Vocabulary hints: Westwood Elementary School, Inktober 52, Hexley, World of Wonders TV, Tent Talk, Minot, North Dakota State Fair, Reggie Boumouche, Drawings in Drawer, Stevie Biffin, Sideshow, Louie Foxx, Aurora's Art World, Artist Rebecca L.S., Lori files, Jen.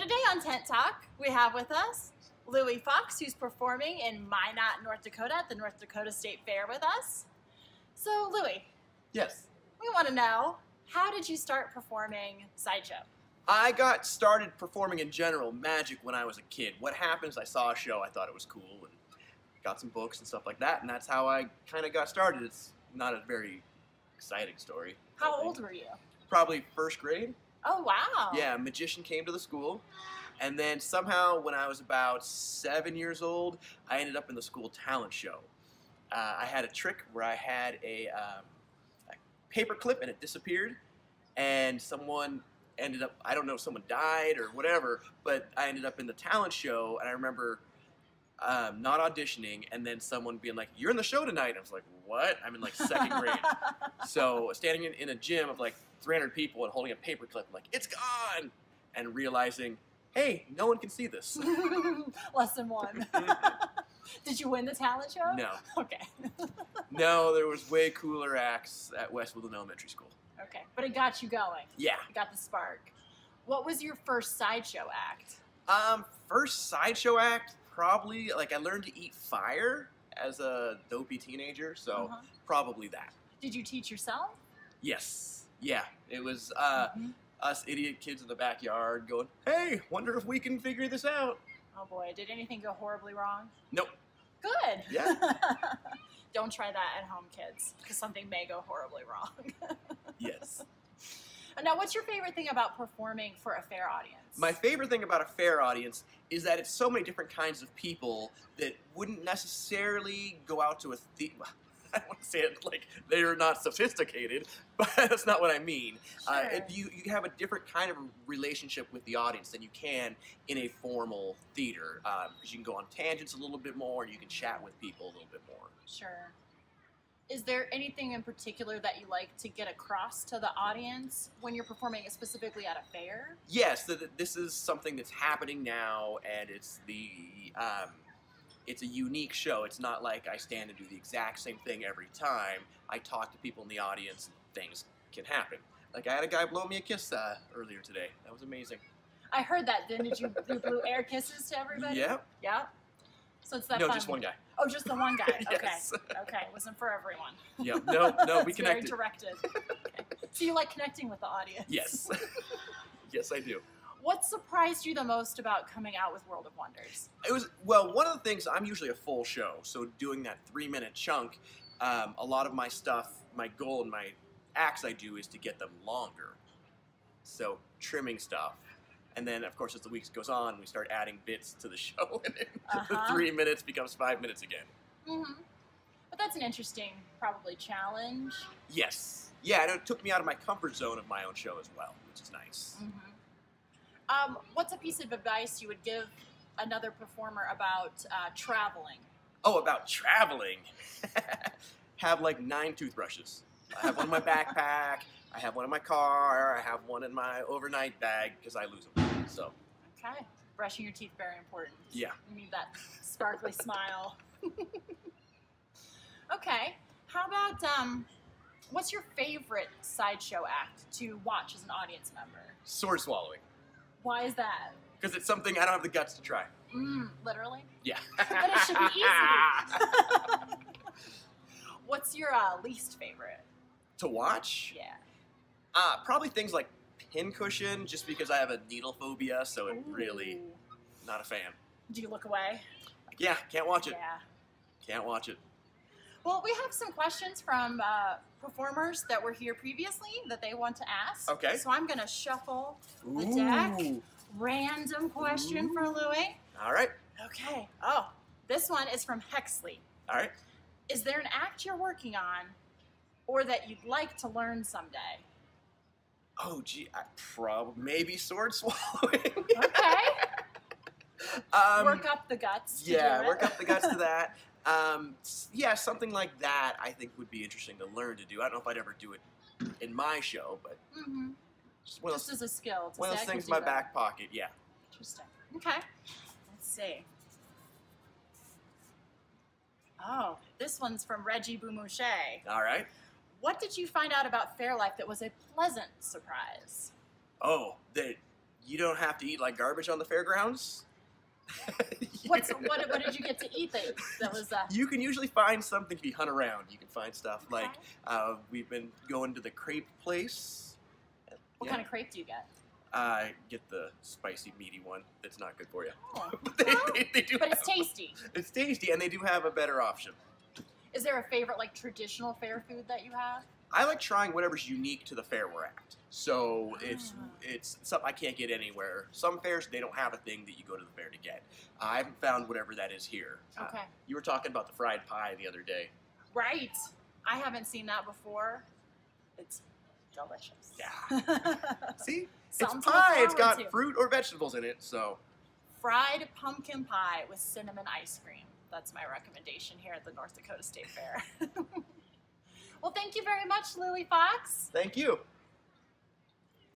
today on Tent Talk, we have with us Louie Foxx, who's performing in Minot, North Dakota at the North Dakota State Fair with us. So, Louie. Yes. We want to know, how did you start performing sideshow? I got started performing in general magic when I was a kid. What happens? I saw a show, I thought it was cool, and got some books and stuff like that, and that's how I kind of got started. It's not a very exciting story. How old were you? Probably first grade. Oh, wow. Yeah, a magician came to the school, and then somehow when I was about 7 years old, I ended up in the school talent show. I had a trick where I had a paper clip, and it disappeared, and someone ended up, I don't know, someone died or whatever, but I ended up in the talent show, and I remember not auditioning, and then someone being like, "You're in the show tonight." And I was like, "What?" I'm in like second grade. So standing in a gym of like 300 people and holding a paperclip, I'm like, "It's gone!" And realizing, hey, no one can see this. Lesson one. Did you win the talent show? No. Okay. No, there was way cooler acts at Westwood Elementary School. Okay, but it got you going. Yeah. It got the spark. What was your first sideshow act? First sideshow act? Probably, like, I learned to eat fire as a dopey teenager, so probably that. Did you teach yourself? Yes. Yeah. It was us idiot kids in the backyard going, "Hey, wonder if we can figure this out." Oh, boy. Did anything go horribly wrong? Nope. Good. Yeah. Don't try that at home, kids, because something may go horribly wrong. Yes. Now, what's your favorite thing about performing for a fair audience? My favorite thing about a fair audience is that it's so many different kinds of people that wouldn't necessarily go out to a theme. I don't want to say it like they're not sophisticated, but that's not what I mean. Sure. If you have a different kind of relationship with the audience than you can in a formal theater, because you can go on tangents a little bit more, you can chat with people a little bit more. Sure. Is there anything in particular that you like to get across to the audience when you're performing specifically at a fair? Yes, this is something that's happening now, and it's a unique show. It's not like I stand and do the exact same thing every time. I talk to people in the audience, and things can happen. Like, I had a guy blow me a kiss earlier today. That was amazing. I heard that. Then did you blew air kisses to everybody? Yep. Yeah. So it's that. No, just one guy. Oh, just the one guy. Yes. Okay. Okay. It wasn't for everyone. Yeah. No, we connected. Very directed. Okay. So you like connecting with the audience. Yes. Yes, I do. What surprised you the most about coming out with World of Wonders? It was, well, one of the things, I'm usually a full show, so doing that 3-minute chunk, a lot of my stuff, my goal and my acts I do is to get them longer. So trimming stuff. And then, of course, as the weeks goes on, we start adding bits to the show, and the 3 minutes becomes 5 minutes again. Mm-hmm. But that's an interesting, probably, challenge. Yes. Yeah, and it took me out of my comfort zone of my own show as well, which is nice. Mm-hmm. What's a piece of advice you would give another performer about traveling? Oh, about traveling? Have, like, 9 toothbrushes. I have one in my backpack. I have one in my car, I have one in my overnight bag, because I lose them, so. Okay, brushing your teeth, very important. Yeah. You need that sparkly smile. Okay, how about, what's your favorite sideshow act to watch as an audience member? Sword swallowing. Why is that? Because it's something I don't have the guts to try. Literally? Yeah. But it should be easy. What's your least favorite? To watch? Yeah. Probably things like pincushion, just because I have a needle phobia, so it really, not a fan. Do you look away? Yeah, can't watch it. Yeah. Can't watch it. Well, we have some questions from performers that were here previously that they want to ask. Okay. So I'm going to shuffle the deck. Random question for Louie. All right. Okay. Oh, this one is from Hexley. All right. Is there an act you're working on or that you'd like to learn someday? Oh, gee, maybe sword swallowing. Okay. Work up the guts. Yeah, work up the guts to that. Yeah, something like that I think would be interesting to learn to do. I don't know if I'd ever do it in my show, but just as a skill. One of those things in my back pocket, yeah. Interesting. Okay. Let's see. Oh, this one's from Reggie Boumouche. All right. What did you find out about fair life that was a pleasant surprise? Oh, you don't have to eat like garbage on the fairgrounds. What did you get to eat that was You can usually find something if you hunt around. You can find stuff like we've been going to the crepe place. What kind of crepe do you get? I get the spicy, meaty one that's not good for you. Oh. But, but it's tasty. It's tasty, and they do have a better option. Is there a favorite, like, traditional fair food that you have? I like trying whatever's unique to the fair we're at. So it's something I can't get anywhere. Some fairs, they don't have a thing that you go to the fair to get. I haven't found whatever that is here. Okay. You were talking about the fried pie the other day. Right. I haven't seen that before. It's delicious. Yeah. See? It's pie. It's got fruit or vegetables in it, so. Fried pumpkin pie with cinnamon ice cream. That's my recommendation here at the North Dakota State Fair. Well, thank you very much, Louie Foxx. Thank you.